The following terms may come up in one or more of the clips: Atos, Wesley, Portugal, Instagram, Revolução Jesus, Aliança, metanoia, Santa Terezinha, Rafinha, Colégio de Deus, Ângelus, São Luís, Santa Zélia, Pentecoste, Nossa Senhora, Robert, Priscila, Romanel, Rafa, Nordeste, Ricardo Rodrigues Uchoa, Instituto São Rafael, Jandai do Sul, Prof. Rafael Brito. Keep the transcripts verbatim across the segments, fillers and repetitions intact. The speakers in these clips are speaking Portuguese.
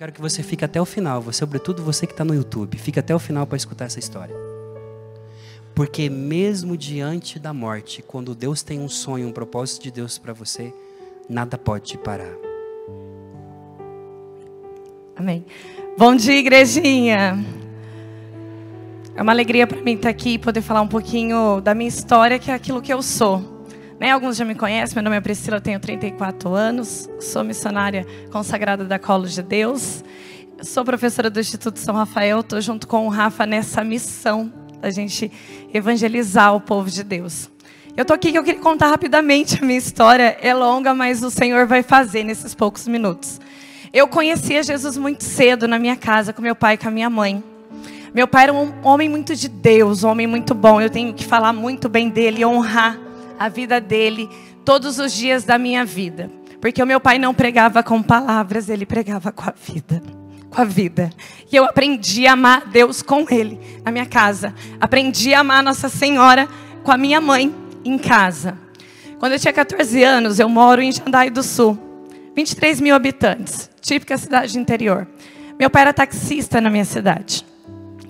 quero que você fique até o final, sobretudo você que está no YouTube. Fique até o final para escutar essa história. Porque mesmo diante da morte, quando Deus tem um sonho, um propósito de Deus para você, nada pode te parar. Amém. Bom dia, igrejinha. É uma alegria para mim estar aqui e poder falar um pouquinho da minha história, que é aquilo que eu sou. Né? Alguns já me conhecem, meu nome é Priscila, eu tenho trinta e quatro anos, sou missionária consagrada da Colégio de Deus, sou professora do Instituto São Rafael, estou junto com o Rafa nessa missão da gente evangelizar o povo de Deus. Eu estou aqui que eu queria contar rapidamente a minha história, é longa, mas o Senhor vai fazer nesses poucos minutos. Eu conhecia Jesus muito cedo na minha casa, com meu pai e com a minha mãe. Meu pai era um homem muito de Deus, um homem muito bom. Eu tenho que falar muito bem dele, honrar a vida dele todos os dias da minha vida. Porque o meu pai não pregava com palavras, ele pregava com a vida. Com a vida. E eu aprendi a amar Deus com ele, na minha casa. Aprendi a amar Nossa Senhora com a minha mãe, em casa. Quando eu tinha quatorze anos, eu moro em Jandai do Sul. vinte e três mil habitantes, típica cidade de interior. Meu pai era taxista na minha cidade.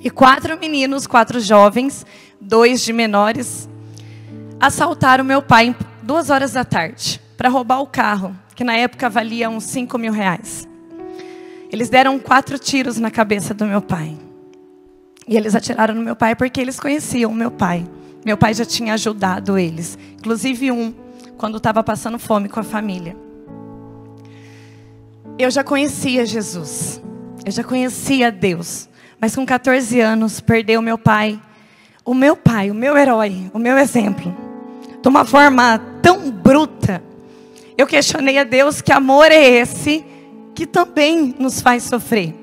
E quatro meninos, quatro jovens, dois de menores, assaltaram meu pai em duas horas da tarde para roubar o carro, que na época valia uns cinco mil reais. Eles deram quatro tiros na cabeça do meu pai. E eles atiraram no meu pai porque eles conheciam o meu pai. Meu pai já tinha ajudado eles, inclusive um, quando estava passando fome com a família. Eu já conhecia Jesus, eu já conhecia Deus. Mas com quatorze anos, perdeu meu pai, o meu pai, o meu herói, o meu exemplo. De uma forma tão bruta, eu questionei a Deus que amor é esse que também nos faz sofrer.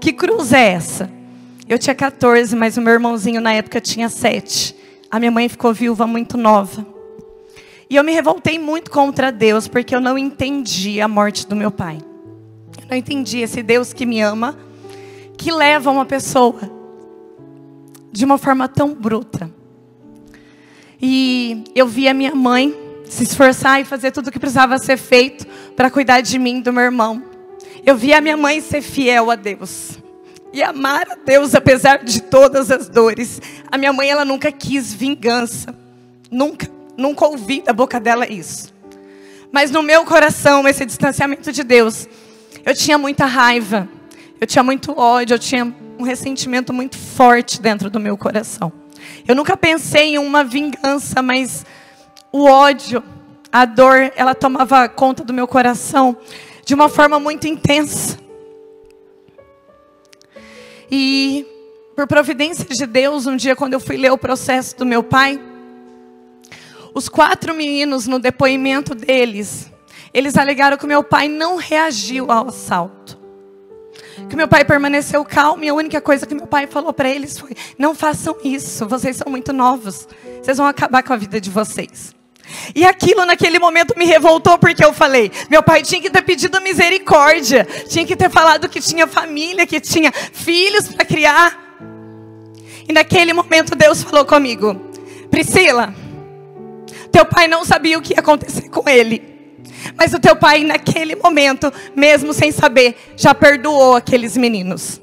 Que cruz é essa? Eu tinha quatorze, mas o meu irmãozinho na época tinha sete. A minha mãe ficou viúva muito nova. E eu me revoltei muito contra Deus, porque eu não entendi a morte do meu pai. Eu não entendi esse Deus que me ama, que leva uma pessoa de uma forma tão bruta. E eu vi a minha mãe se esforçar e fazer tudo o que precisava ser feito para cuidar de mim e do meu irmão. Eu vi a minha mãe ser fiel a Deus e amar a Deus apesar de todas as dores. A minha mãe, ela nunca quis vingança, nunca, nunca ouvi da boca dela isso. Mas no meu coração, esse distanciamento de Deus, eu tinha muita raiva. Eu tinha muito ódio, eu tinha um ressentimento muito forte dentro do meu coração. Eu nunca pensei em uma vingança, mas o ódio, a dor, ela tomava conta do meu coração de uma forma muito intensa. E por providência de Deus, um dia quando eu fui ler o processo do meu pai, os quatro meninos no depoimento deles, eles alegaram que o meu pai não reagiu ao assalto. Que meu pai permaneceu calmo e a única coisa que meu pai falou para eles foi: não façam isso, vocês são muito novos, vocês vão acabar com a vida de vocês. E aquilo naquele momento me revoltou, porque eu falei, meu pai tinha que ter pedido misericórdia, tinha que ter falado que tinha família, que tinha filhos para criar. E naquele momento Deus falou comigo: Priscila, teu pai não sabia o que ia acontecer com ele. Mas o teu pai, naquele momento, mesmo sem saber, já perdoou aqueles meninos.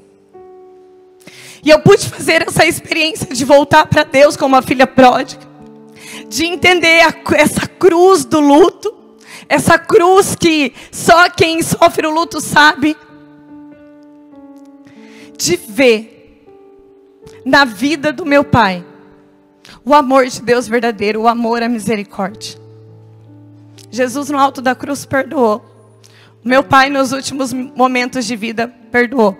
E eu pude fazer essa experiência de voltar para Deus como uma filha pródiga. De entender a, essa cruz do luto. Essa cruz que só quem sofre o luto sabe. De ver na vida do meu pai o amor de Deus verdadeiro, o amor à misericórdia. Jesus no alto da cruz perdoou. Meu pai nos últimos momentos de vida perdoou.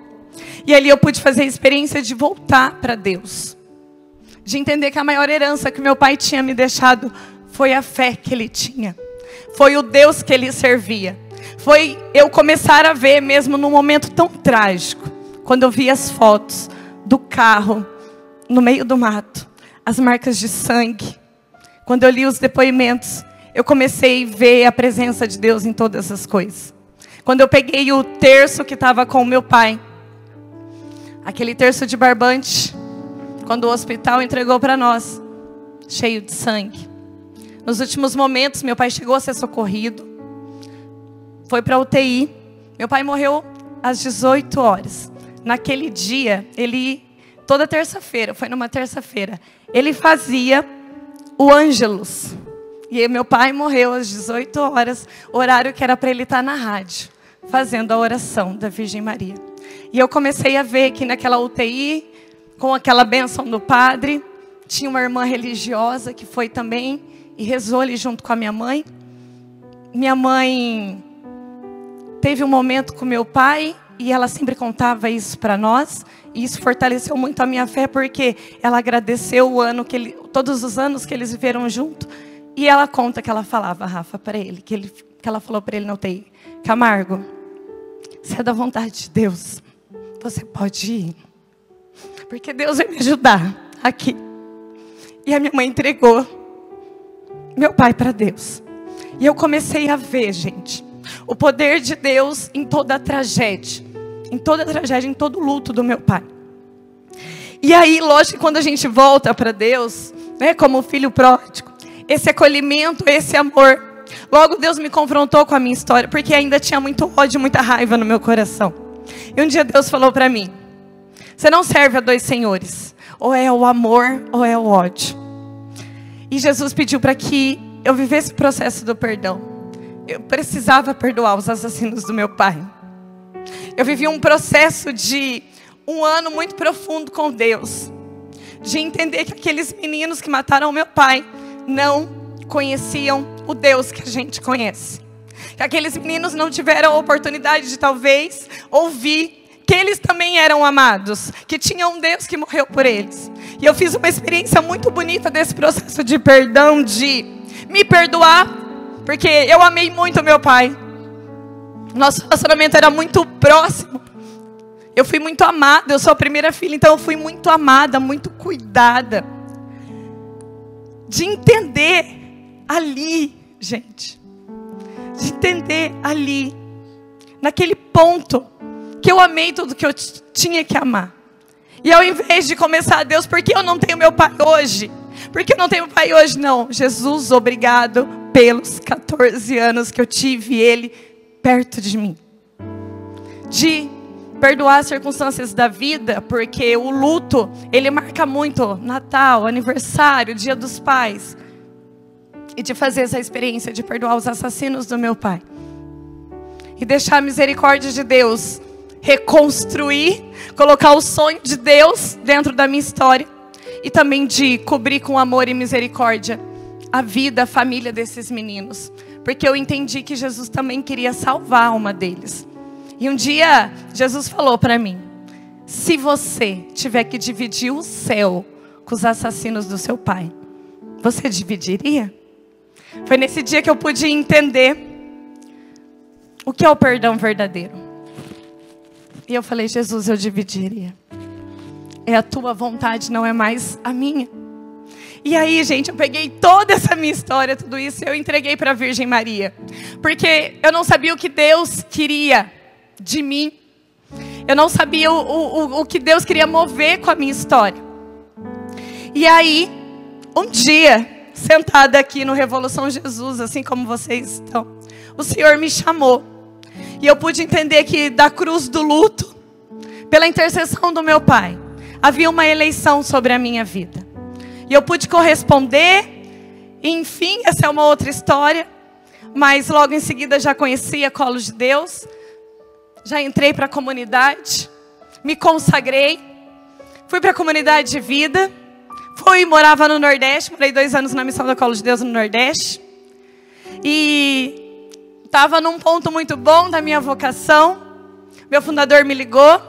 E ali eu pude fazer a experiência de voltar para Deus. De entender que a maior herança que meu pai tinha me deixado foi a fé que ele tinha. Foi o Deus que ele servia. Foi eu começar a ver mesmo num momento tão trágico. Quando eu vi as fotos do carro no meio do mato. As marcas de sangue. Quando eu li os depoimentos. Eu comecei a ver a presença de Deus em todas as coisas. Quando eu peguei o terço que estava com o meu pai, aquele terço de barbante, quando o hospital entregou para nós, cheio de sangue. Nos últimos momentos, meu pai chegou a ser socorrido, foi para a U T I. Meu pai morreu às dezoito horas. Naquele dia, ele, toda terça-feira, foi numa terça-feira, ele fazia o Ângelus. E meu pai morreu às dezoito horas, horário que era para ele estar na rádio, fazendo a oração da Virgem Maria. E eu comecei a ver que naquela U T I, com aquela bênção do padre, tinha uma irmã religiosa que foi também e rezou ali junto com a minha mãe. Minha mãe teve um momento com meu pai e ela sempre contava isso para nós. E isso fortaleceu muito a minha fé, porque ela agradeceu o ano que ele, todos os anos que eles viveram junto. E ela conta que ela falava, Rafa, para ele, que, ele, que ela falou para ele na U T I: Camargo, se é da vontade de Deus, você pode ir, porque Deus vai me ajudar aqui. E a minha mãe entregou meu pai para Deus. E eu comecei a ver, gente, o poder de Deus em toda a tragédia, em toda a tragédia, em todo o luto do meu pai. E aí, lógico, quando a gente volta para Deus, né, como filho pródigo, esse acolhimento, esse amor. Logo Deus me confrontou com a minha história, porque ainda tinha muito ódio, muita raiva no meu coração. E um dia Deus falou para mim: você não serve a dois senhores, ou é o amor ou é o ódio. E Jesus pediu para que eu vivesse o processo do perdão. Eu precisava perdoar os assassinos do meu pai. Eu vivi um processo de um ano muito profundo com Deus, de entender que aqueles meninos que mataram meu pai não conheciam o Deus que a gente conhece. Que aqueles meninos não tiveram a oportunidade de talvez ouvir que eles também eram amados, que tinha um Deus que morreu por eles. E eu fiz uma experiência muito bonita desse processo de perdão, de me perdoar, porque eu amei muito meu pai. Nosso relacionamento era muito próximo. Eu fui muito amada, eu sou a primeira filha, então eu fui muito amada, muito cuidada. De entender ali, gente, de entender ali, naquele ponto, que eu amei tudo que eu tinha que amar. E ao invés de começar a Deus, por que eu não tenho meu pai hoje? Por que eu não tenho meu pai hoje? Não, Jesus, obrigado pelos quatorze anos que eu tive ele perto de mim. De perdoar as circunstâncias da vida, porque o luto, ele marca muito Natal, aniversário, Dia dos Pais. E de fazer essa experiência de perdoar os assassinos do meu pai. E deixar a misericórdia de Deus reconstruir, colocar o sonho de Deus dentro da minha história, e também de cobrir com amor e misericórdia a vida, a família desses meninos, porque eu entendi que Jesus também queria salvar a alma deles. E um dia Jesus falou para mim: se você tiver que dividir o céu com os assassinos do seu pai, você dividiria? Foi nesse dia que eu pude entender o que é o perdão verdadeiro. E eu falei: Jesus, eu dividiria. É a tua vontade, não é mais a minha. E aí, gente, eu peguei toda essa minha história, tudo isso, e eu entreguei para a Virgem Maria. Porque eu não sabia o que Deus queria de mim. Eu não sabia o, o, o que Deus queria mover com a minha história. E aí, um dia, sentada aqui no Revolução Jesus, assim como vocês estão, o Senhor me chamou. E eu pude entender que da cruz do luto, pela intercessão do meu pai, havia uma eleição sobre a minha vida. E eu pude corresponder, e, enfim, essa é uma outra história, mas logo em seguida já conhecia Colégio de Deus, já entrei para a comunidade, me consagrei, fui para a comunidade de vida, fui, morava no Nordeste, morei dois anos na missão da Colégio de Deus no Nordeste, e estava num ponto muito bom da minha vocação. Meu fundador me ligou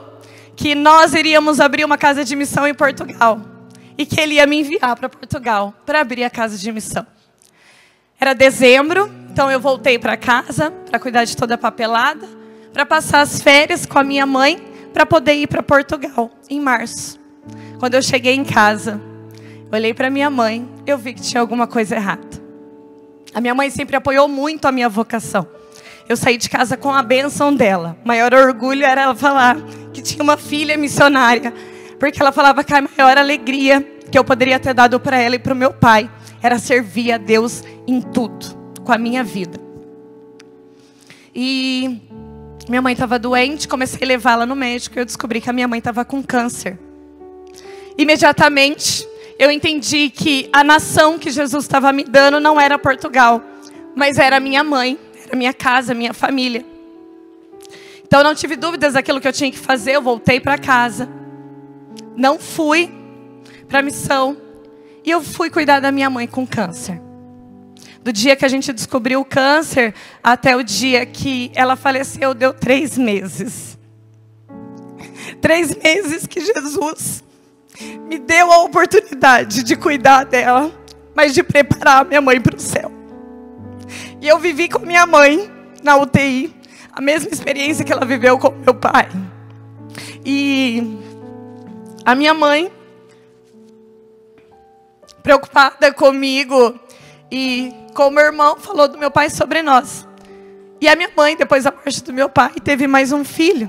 que nós iríamos abrir uma casa de missão em Portugal. E que ele ia me enviar para Portugal para abrir a casa de missão. Era dezembro, então eu voltei para casa para cuidar de toda a papelada, para passar as férias com a minha mãe, para poder ir para Portugal em março. Quando eu cheguei em casa, olhei para minha mãe, eu vi que tinha alguma coisa errada. A minha mãe sempre apoiou muito a minha vocação. Eu saí de casa com a bênção dela. O maior orgulho era ela falar que tinha uma filha missionária. Porque ela falava que a maior alegria que eu poderia ter dado para ela e para o meu pai era servir a Deus em tudo, com a minha vida. E Minha mãe estava doente, comecei a levá-la no médico e eu descobri que a minha mãe estava com câncer. Imediatamente, eu entendi que a nação que Jesus estava me dando não era Portugal, mas era minha mãe, era minha casa, minha família. Então, eu não tive dúvidas daquilo que eu tinha que fazer, eu voltei para casa. Não fui para a missão e eu fui cuidar da minha mãe com câncer. Do dia que a gente descobriu o câncer até o dia que ela faleceu, deu três meses. Três meses que Jesus me deu a oportunidade de cuidar dela, mas de preparar minha mãe para o céu. E eu vivi com minha mãe na U T I, a mesma experiência que ela viveu com meu pai. E a minha mãe, preocupada comigo e com o meu irmão, falou do meu pai sobre nós. E a minha mãe, depois da morte do meu pai, teve mais um filho.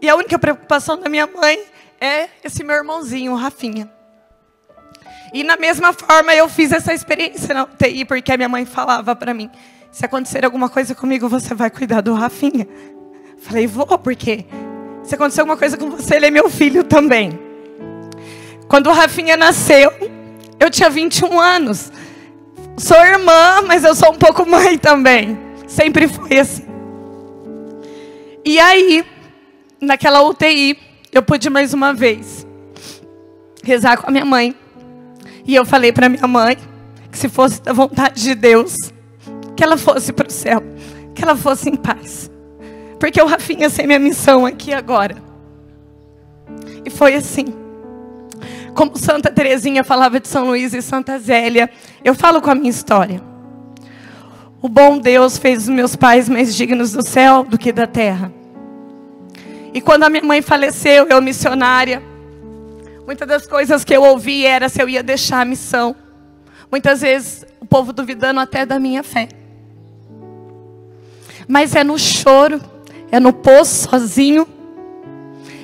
E a única preocupação da minha mãe é esse meu irmãozinho, o Rafinha. E na mesma forma eu fiz essa experiência na U T I, porque a minha mãe falava para mim, se acontecer alguma coisa comigo, você vai cuidar do Rafinha. Falei, vou, porque se acontecer alguma coisa com você, ele é meu filho também. Quando o Rafinha nasceu, eu tinha vinte e um anos. Sou irmã, mas eu sou um pouco mãe também. Sempre foi assim. E aí, naquela U T I, eu pude mais uma vez rezar com a minha mãe. E eu falei para minha mãe que se fosse da vontade de Deus, que ela fosse para o céu, que ela fosse em paz. Porque o Rafinha sem minha missão aqui agora. E foi assim. Como Santa Terezinha falava de São Luís e Santa Zélia, eu falo com a minha história. O bom Deus fez os meus pais mais dignos do céu do que da terra. E quando a minha mãe faleceu, eu missionária, muitas das coisas que eu ouvi era se eu ia deixar a missão. Muitas vezes o povo duvidando até da minha fé. Mas é no choro, é no poço sozinho,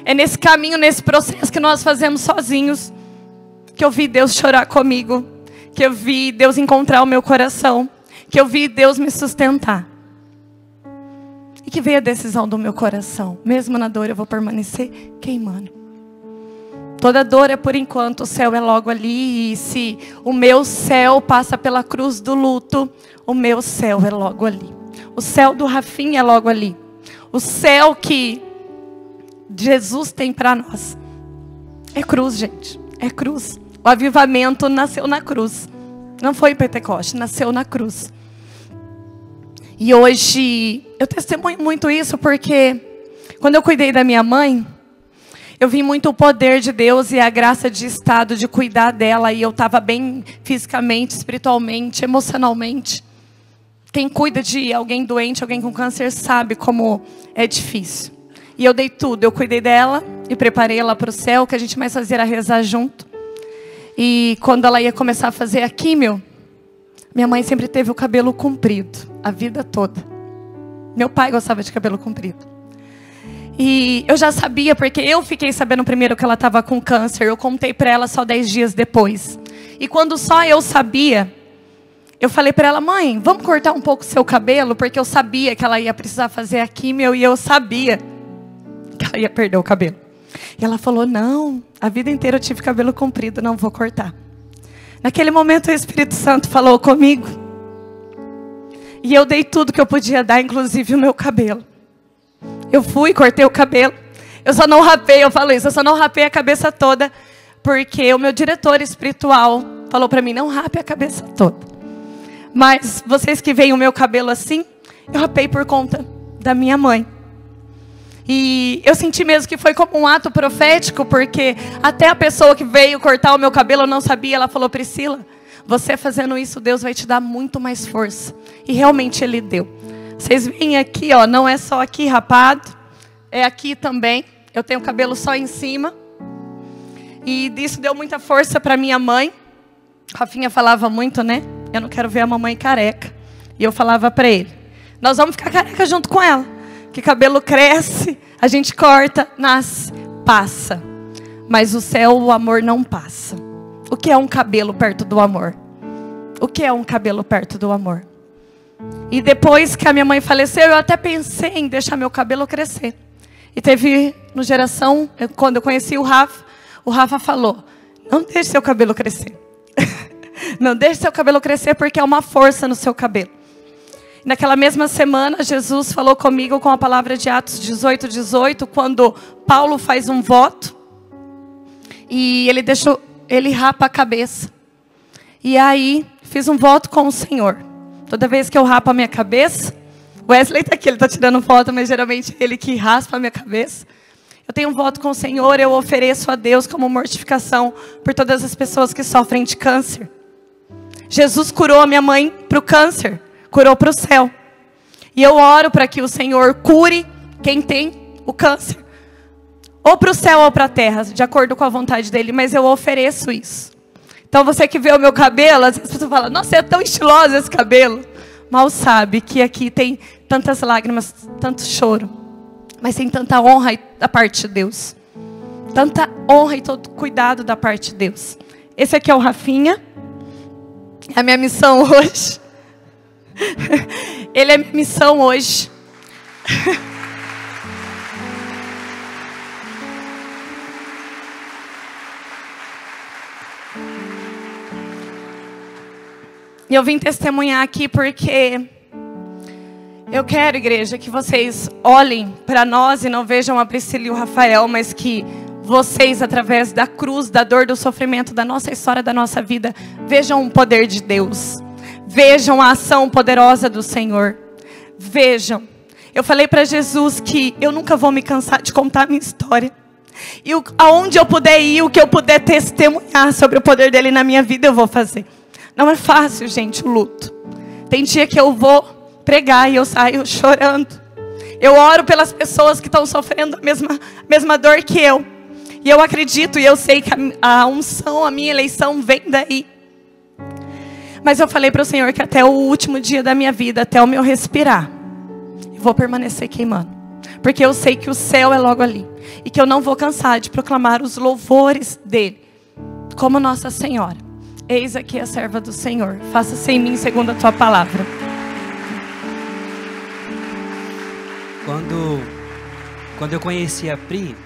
é nesse caminho, nesse processo que nós fazemos sozinhos, que eu vi Deus chorar comigo, que eu vi Deus encontrar o meu coração, que eu vi Deus me sustentar. E que veio a decisão do meu coração. Mesmo na dor eu vou permanecer queimando. Toda dor é por enquanto, o céu é logo ali. E se o meu céu passa pela cruz do luto, o meu céu é logo ali. O céu do Rafinha é logo ali. O céu que Jesus tem para nós. É cruz, gente. É cruz. O avivamento nasceu na cruz. Não foi em Pentecoste, nasceu na cruz. E hoje eu testemunho muito isso porque quando eu cuidei da minha mãe, eu vi muito o poder de Deus e a graça de estado de cuidar dela. E eu estava bem fisicamente, espiritualmente, emocionalmente. Quem cuida de alguém doente, alguém com câncer, sabe como é difícil. E eu dei tudo. Eu cuidei dela e preparei ela para o céu. O que a gente mais fazia era rezar junto. E quando ela ia começar a fazer a químio, minha mãe sempre teve o cabelo comprido, a vida toda. Meu pai gostava de cabelo comprido. E eu já sabia, porque eu fiquei sabendo primeiro que ela estava com câncer. Eu contei para ela só dez dias depois. E quando só eu sabia, eu falei para ela, mãe, vamos cortar um pouco o seu cabelo, porque eu sabia que ela ia precisar fazer a químio e eu sabia que ela ia perder o cabelo. E ela falou, não, a vida inteira eu tive cabelo comprido, não vou cortar. Naquele momento o Espírito Santo falou comigo. E eu dei tudo que eu podia dar, inclusive o meu cabelo. Eu fui, cortei o cabelo. Eu só não rapei, eu falo isso, eu só não rapei a cabeça toda. Porque o meu diretor espiritual falou para mim, não rape a cabeça toda. Mas vocês que veem o meu cabelo assim, eu rapei por conta da minha mãe. E eu senti mesmo que foi como um ato profético, porque até a pessoa que veio cortar o meu cabelo, eu não sabia, ela falou, Priscila, você fazendo isso, Deus vai te dar muito mais força. E realmente Ele deu. Vocês veem aqui, ó, não é só aqui rapado, é aqui também. Eu tenho cabelo só em cima. E isso deu muita força para minha mãe. Rafinha falava muito, né? Eu não quero ver a mamãe careca. E eu falava para ele, nós vamos ficar careca junto com ela. Que cabelo cresce, a gente corta, nasce, passa. Mas o céu, o amor não passa. O que é um cabelo perto do amor? O que é um cabelo perto do amor? E depois que a minha mãe faleceu, eu até pensei em deixar meu cabelo crescer. E teve, no geração, quando eu conheci o Rafa, o Rafa falou, não deixe seu cabelo crescer. Não deixe seu cabelo crescer, porque é uma força no seu cabelo. Naquela mesma semana, Jesus falou comigo com a palavra de Atos dezoito, dezoito, quando Paulo faz um voto. E ele deixou, ele rapa a cabeça. E aí, fiz um voto com o Senhor. Toda vez que eu rapo a minha cabeça, Wesley está aqui, ele está tirando foto, mas geralmente ele que raspa a minha cabeça. Eu tenho um voto com o Senhor, eu ofereço a Deus como mortificação por todas as pessoas que sofrem de câncer. Jesus curou a minha mãe para o câncer, curou para o céu. E eu oro para que o Senhor cure quem tem o câncer. Ou para o céu ou para a terra, de acordo com a vontade dele, mas eu ofereço isso. Então você que vê o meu cabelo, às vezes você fala, nossa, é tão estiloso esse cabelo. Mal sabe que aqui tem tantas lágrimas, tanto choro. Mas tem tanta honra da parte de Deus. Tanta honra e todo cuidado da parte de Deus. Esse aqui é o Rafinha. É a minha missão hoje. Ele é minha missão hoje. E eu vim testemunhar aqui porque eu quero, igreja, que vocês olhem para nós e não vejam a Priscila e o Rafael, mas que vocês, através da cruz, da dor, do sofrimento, da nossa história, da nossa vida, vejam o poder de Deus. Vejam a ação poderosa do Senhor. Vejam. Eu falei para Jesus que eu nunca vou me cansar de contar a minha história. E o, aonde eu puder ir, o que eu puder testemunhar sobre o poder dele na minha vida, eu vou fazer. Não é fácil, gente, o luto. Tem dia que eu vou pregar e eu saio chorando. Eu oro pelas pessoas que estão sofrendo a mesma, mesma dor que eu. E eu acredito e eu sei que a, a unção, a minha eleição vem daí. Mas eu falei para o Senhor que até o último dia da minha vida, até o meu respirar, eu vou permanecer queimando. Porque eu sei que o céu é logo ali. E que eu não vou cansar de proclamar os louvores dele. Como Nossa Senhora. Eis aqui a serva do Senhor. Faça-se em mim segundo a tua palavra. Quando, quando eu conheci a Pri,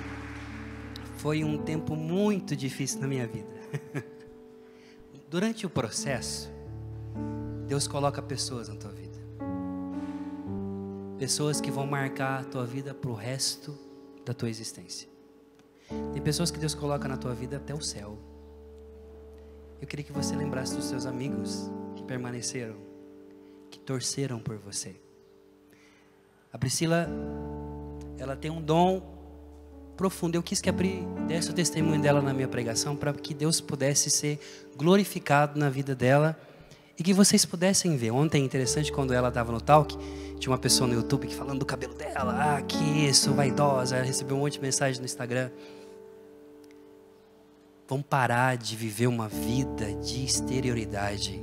foi um tempo muito difícil na minha vida. Durante o processo, Deus coloca pessoas na tua vida. Pessoas que vão marcar a tua vida para o resto da tua existência. Tem pessoas que Deus coloca na tua vida até o céu. Eu queria que você lembrasse dos seus amigos que permaneceram, que torceram por você. A Priscila, ela tem um dom profundo. Eu quis que a Pri desse o testemunho dela na minha pregação para que Deus pudesse ser glorificado na vida dela e que vocês pudessem ver. Ontem, interessante, quando ela estava no talk, tinha uma pessoa no YouTube que falando do cabelo dela. Ah, que isso, vaidosa. Ela recebeu um monte de mensagem no Instagram. Vamos parar de viver uma vida de exterioridade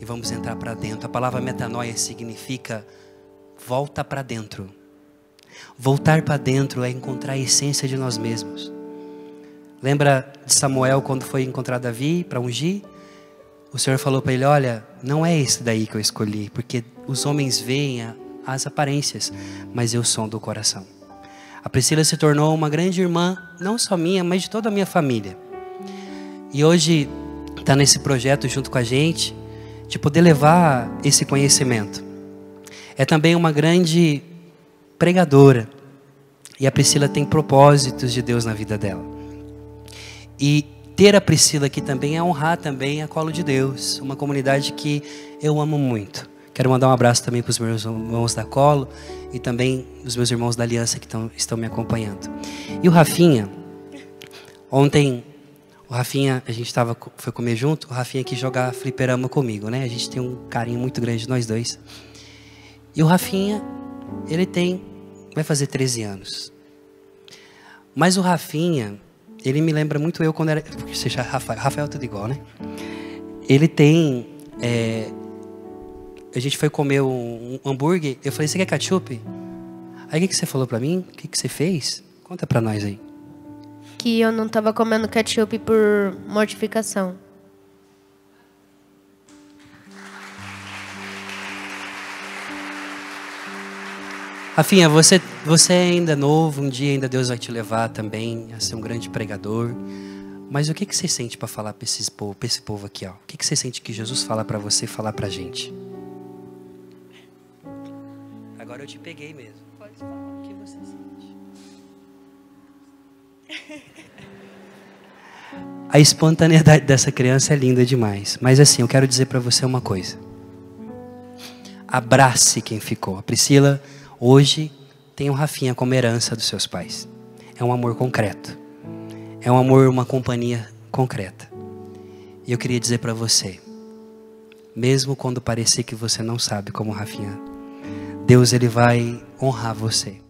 e vamos entrar para dentro. A palavra metanoia significa volta para dentro. Voltar para dentro é encontrar a essência de nós mesmos. Lembra de Samuel quando foi encontrar Davi para ungir? O Senhor falou para ele, olha, não é esse daí que eu escolhi, porque os homens veem as aparências, mas eu sondo o coração. A Priscila se tornou uma grande irmã, não só minha, mas de toda a minha família. E hoje está nesse projeto junto com a gente, de poder levar esse conhecimento. É também uma grande pregadora. E a Priscila tem propósitos de Deus na vida dela. E ter a Priscila aqui também é honrar também a Colo de Deus. Uma comunidade que eu amo muito. Quero mandar um abraço também para os meus irmãos da Colo. E também os meus irmãos da Aliança que tão, estão me acompanhando. E o Rafinha. Ontem... O Rafinha, a gente tava, foi comer junto, o Rafinha quis jogar fliperama comigo, né? A gente tem um carinho muito grande, nós dois. E o Rafinha, ele tem, vai fazer treze anos. Mas o Rafinha, ele me lembra muito eu quando era... Porque você já, Rafael, Rafael é tudo igual, né? Ele tem... É, a gente foi comer um, um hambúrguer, eu falei, você quer ketchup? Aí o que, que você falou pra mim? O que, que você fez? Conta pra nós aí. Que eu não estava comendo ketchup por mortificação. Rafinha, você, você ainda é novo, um dia ainda Deus vai te levar também a ser um grande pregador. Mas o que, que você sente para falar para esse povo, pra esse povo aqui? Ó? O que, que você sente que Jesus fala para você falar para a gente? Agora eu te peguei mesmo. Pode falar o que você sente. A espontaneidade dessa criança é linda demais. Mas assim, eu quero dizer para você uma coisa. Abrace quem ficou. A Priscila hoje tem o Rafinha como herança dos seus pais. É um amor concreto. É um amor, uma companhia concreta. E eu queria dizer para você, mesmo quando parecer que você não sabe como o Rafinha, Deus ele vai honrar você.